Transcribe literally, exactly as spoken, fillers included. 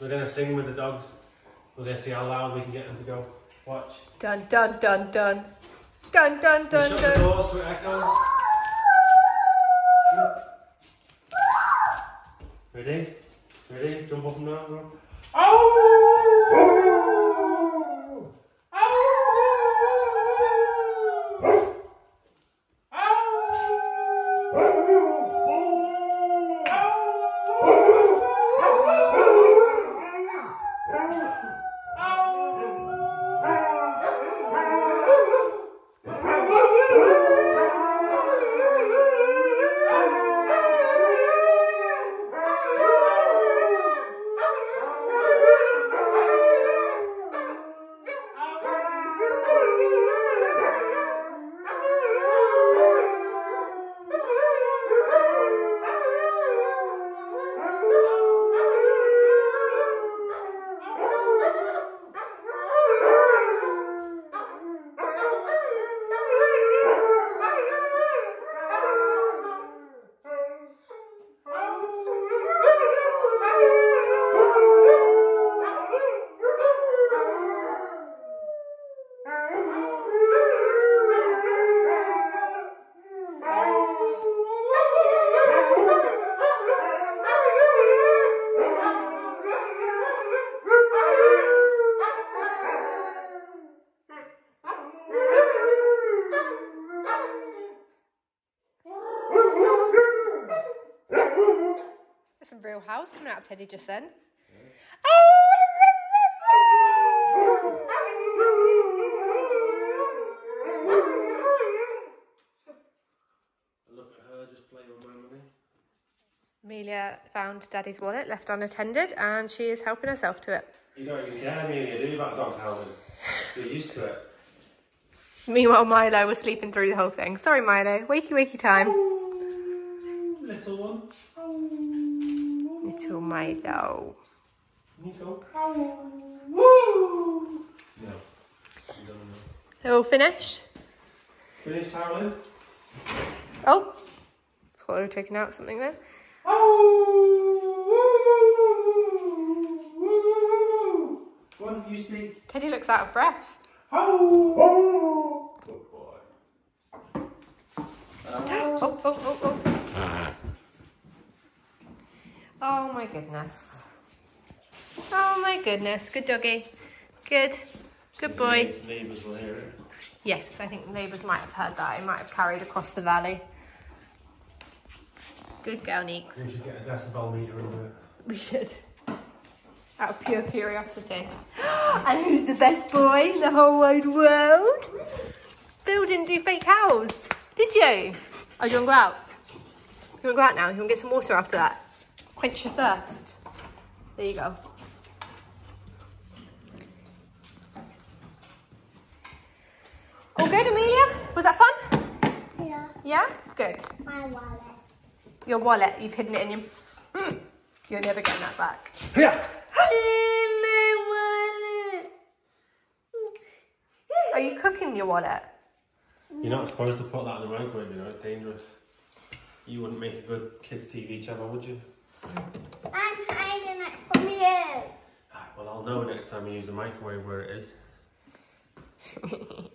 We're going to sing with the dogs. We're going to see how loud we can get them to go. Watch. Dun, dun, dun, dun. Dun, dun, dun, shut dun. Shut the door so it echoes. Ready? Ready? Jump up and down. Oh! Oh! Some real house coming out of Teddy just then. Yeah. Oh! Look at her just playing with my money. Amelia found Daddy's wallet left unattended and she is helping herself to it. You don't even care, Amelia, do you, about dogs howling? You're used to it. Meanwhile, Milo was sleeping through the whole thing. Sorry, Milo. Wakey, wakey time. Oh, little one. Oh. Little Milo. Woo! No. They're all finished? Finished howling? Oh! Thought I was taking out something there. Oh! Woo! One, you speak. Teddy looks out of breath. Oh! Good boy. Oh, oh, oh, oh. Oh my goodness. Oh my goodness. Good doggy. Good. Good boy. Neighbours will hear it. Yes, I think neighbours might have heard that. It might have carried across the valley. Good girl, Neeks. We should get a decibel meter in there. We should. Out of pure curiosity. And who's the best boy in the whole wide world? Bill didn't do fake cows, did you? Oh, do you want to go out? You want to go out now? You want to get some water after that? Quench your thirst. There you go. All good, Amelia? Was that fun? Yeah. Yeah? Good. My wallet. Your wallet. You've hidden it in your... Mm. You're never getting that back. Yeah. My wallet. Are you cooking your wallet? You're not supposed to put that in the microwave, you know. It's dangerous. You wouldn't make a good kids' T V channel, would you? I'm hiding it from you. Well, I'll know next time you use the microwave where it is.